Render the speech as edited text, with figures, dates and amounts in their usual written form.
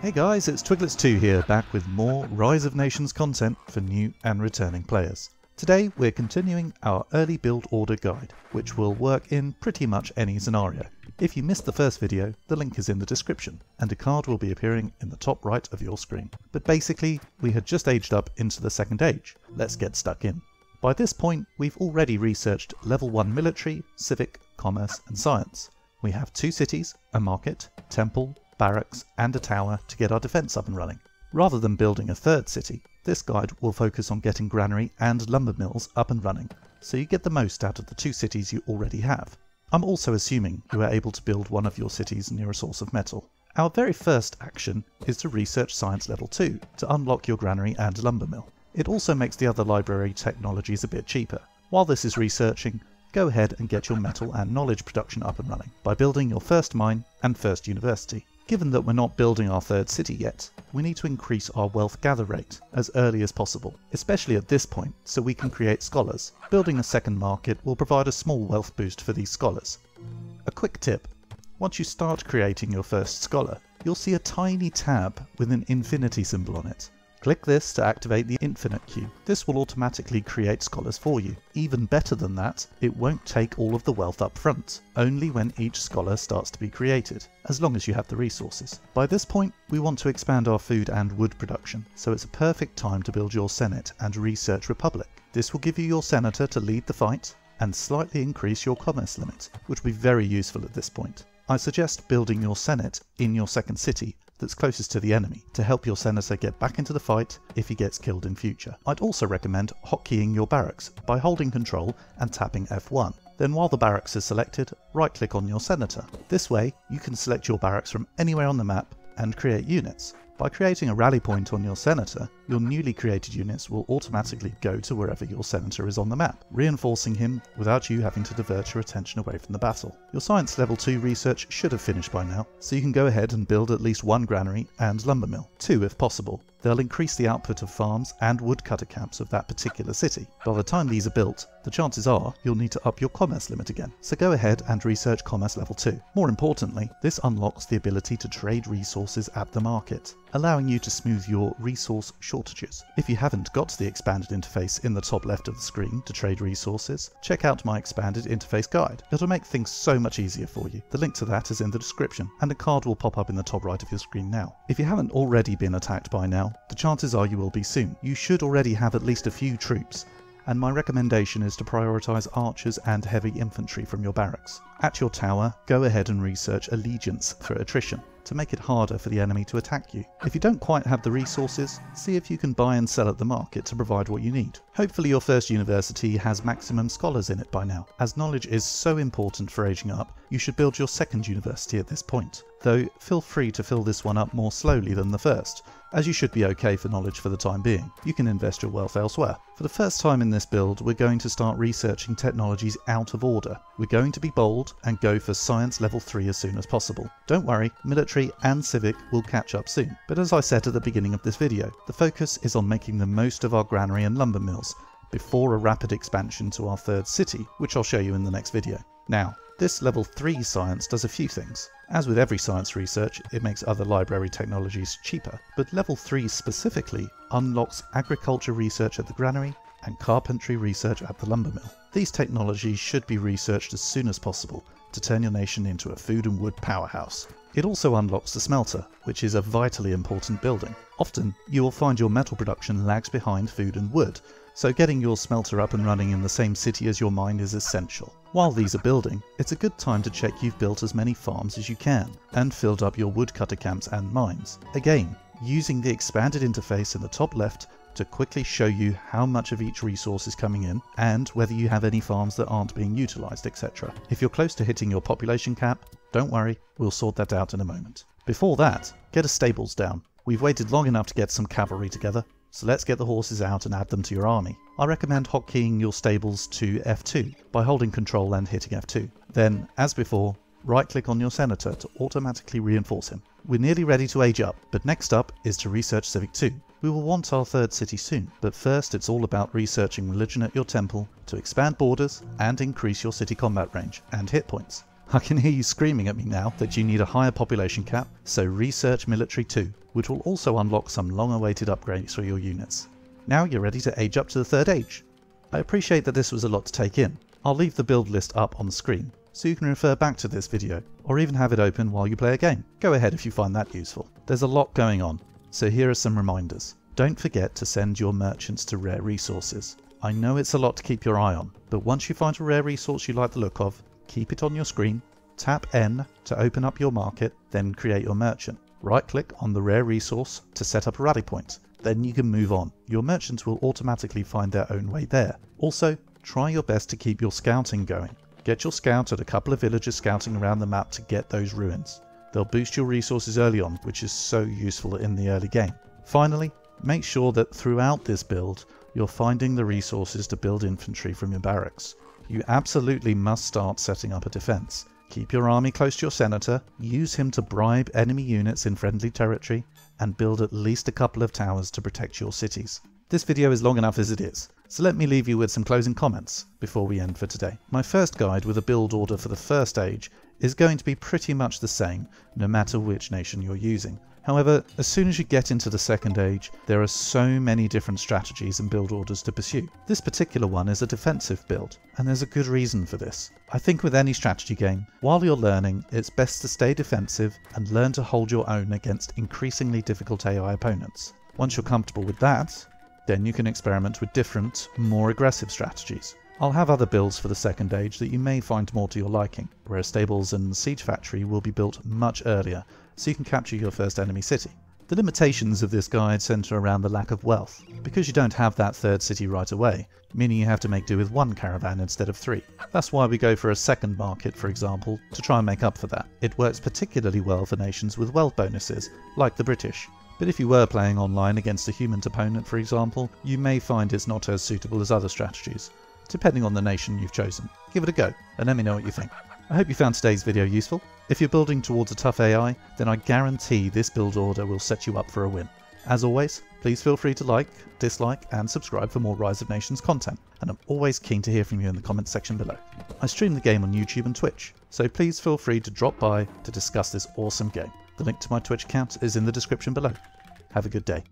Hey guys, it's Twiglets2 here, back with more Rise of Nations content for new and returning players. Today we're continuing our early build order guide, which will work in pretty much any scenario. If you missed the first video, the link is in the description, and a card will be appearing in the top right of your screen. But basically, we had just aged up into the second age. Let's get stuck in. By this point, we've already researched level 1 military, civic, commerce and science. We have 2 cities, a market, temple, barracks and a tower to get our defence up and running. Rather than building a third city, this guide will focus on getting granary and lumber mills up and running, so you get the most out of the 2 cities you already have. I'm also assuming you are able to build one of your cities near a source of metal. Our very first action is to research science level 2 to unlock your granary and lumber mill. It also makes the other library technologies a bit cheaper. While this is researching, go ahead and get your metal and knowledge production up and running by building your first mine and first university. Given that we're not building our third city yet, we need to increase our wealth gather rate as early as possible, especially at this point so we can create scholars. Building a second market will provide a small wealth boost for these scholars. A quick tip, once you start creating your first scholar, you'll see a tiny tab with an infinity symbol on it. Click this to activate the infinite queue. This will automatically create scholars for you. Even better than that, it won't take all of the wealth up front, only when each scholar starts to be created, as long as you have the resources. By this point, we want to expand our food and wood production, so it's a perfect time to build your Senate and Research Republic. This will give you your Senator to lead the fight and slightly increase your commerce limit, which will be very useful at this point. I suggest building your Senate in your second city that's closest to the enemy to help your senator get back into the fight if he gets killed in future. I'd also recommend hotkeying your barracks by holding control and tapping F1. Then while the barracks is selected, right click on your senator. This way you can select your barracks from anywhere on the map and create units. By creating a rally point on your senator, your newly created units will automatically go to wherever your senator is on the map, reinforcing him without you having to divert your attention away from the battle. Your science level 2 research should have finished by now, so you can go ahead and build at least 1 granary and lumber mill, 2 if possible. They'll increase the output of farms and woodcutter camps of that particular city. By the time these are built, the chances are you'll need to up your commerce limit again, so go ahead and research commerce level 2. More importantly, this unlocks the ability to trade resources at the market, allowing you to smooth your resource shortages. If you haven't got the expanded interface in the top left of the screen to trade resources, check out my expanded interface guide. It'll make things so much easier for you. The link to that is in the description, and a card will pop up in the top right of your screen now. If you haven't already been attacked by now, the chances are you will be soon. You should already have at least a few troops, and my recommendation is to prioritise archers and heavy infantry from your barracks. At your tower, go ahead and research allegiance for attrition to make it harder for the enemy to attack you. If you don't quite have the resources, see if you can buy and sell at the market to provide what you need. Hopefully your first university has maximum scholars in it by now. As knowledge is so important for aging up, you should build your second university at this point, though feel free to fill this one up more slowly than the first, as you should be okay for knowledge for the time being. You can invest your wealth elsewhere. For the first time in this build, we're going to start researching technologies out of order. We're going to be bold and go for science level 3 as soon as possible. Don't worry, military and civic will catch up soon. But as I said at the beginning of this video, the focus is on making the most of our granary and lumber mills before a rapid expansion to our third city, which I'll show you in the next video. Now, this level 3 science does a few things. As with every science research, it makes other library technologies cheaper, but level 3 specifically unlocks agriculture research at the granary and carpentry research at the lumber mill. These technologies should be researched as soon as possible to turn your nation into a food and wood powerhouse. It also unlocks the smelter, which is a vitally important building. Often, you will find your metal production lags behind food and wood, so getting your smelter up and running in the same city as your mine is essential. While these are building, it's a good time to check you've built as many farms as you can, and filled up your woodcutter camps and mines. Again, using the expanded interface in the top left to quickly show you how much of each resource is coming in, and whether you have any farms that aren't being utilised, etc. If you're close to hitting your population cap, don't worry, we'll sort that out in a moment. Before that, get a stables down. We've waited long enough to get some cavalry together, so let's get the horses out and add them to your army. I recommend hotkeying your stables to F2 by holding control and hitting F2. Then, as before, right click on your senator to automatically reinforce him. We're nearly ready to age up, but next up is to research Civic 2. We will want our third city soon, but first it's all about researching religion at your temple to expand borders and increase your city combat range and hit points. I can hear you screaming at me now that you need a higher population cap, so research military too, which will also unlock some long-awaited upgrades for your units. Now you're ready to age up to the third age. I appreciate that this was a lot to take in. I'll leave the build list up on the screen, so you can refer back to this video, or even have it open while you play a game. Go ahead if you find that useful. There's a lot going on, so here are some reminders. Don't forget to send your merchants to rare resources. I know it's a lot to keep your eye on, but once you find a rare resource you like the look of, keep it on your screen, tap N to open up your market, then create your merchant. Right click on the rare resource to set up a rally point, then you can move on. Your merchants will automatically find their own way there. Also, try your best to keep your scouting going. Get your scout at a couple of villages scouting around the map to get those ruins. They'll boost your resources early on, which is so useful in the early game. Finally, make sure that throughout this build, you're finding the resources to build infantry from your barracks. You absolutely must start setting up a defense. Keep your army close to your senator, use him to bribe enemy units in friendly territory, and build at least a couple of towers to protect your cities. This video is long enough as it is, so let me leave you with some closing comments before we end for today. My first guide with a build order for the first age is going to be pretty much the same no matter which nation you're using. However, as soon as you get into the second age, there are so many different strategies and build orders to pursue. This particular one is a defensive build, and there's a good reason for this. I think with any strategy game, while you're learning, it's best to stay defensive and learn to hold your own against increasingly difficult AI opponents. Once you're comfortable with that, then you can experiment with different, more aggressive strategies. I'll have other builds for the second age that you may find more to your liking, where stables and siege factory will be built much earlier, so you can capture your first enemy city. The limitations of this guide centre around the lack of wealth, because you don't have that third city right away, meaning you have to make do with one caravan instead of three. That's why we go for a second market, for example, to try and make up for that. It works particularly well for nations with wealth bonuses, like the British. But if you were playing online against a human opponent, for example, you may find it's not as suitable as other strategies, depending on the nation you've chosen. Give it a go, and let me know what you think. I hope you found today's video useful. If you're building towards a tough AI, then I guarantee this build order will set you up for a win. As always, please feel free to like, dislike, and subscribe for more Rise of Nations content, and I'm always keen to hear from you in the comments section below. I stream the game on YouTube and Twitch, so please feel free to drop by to discuss this awesome game. The link to my Twitch account is in the description below. Have a good day.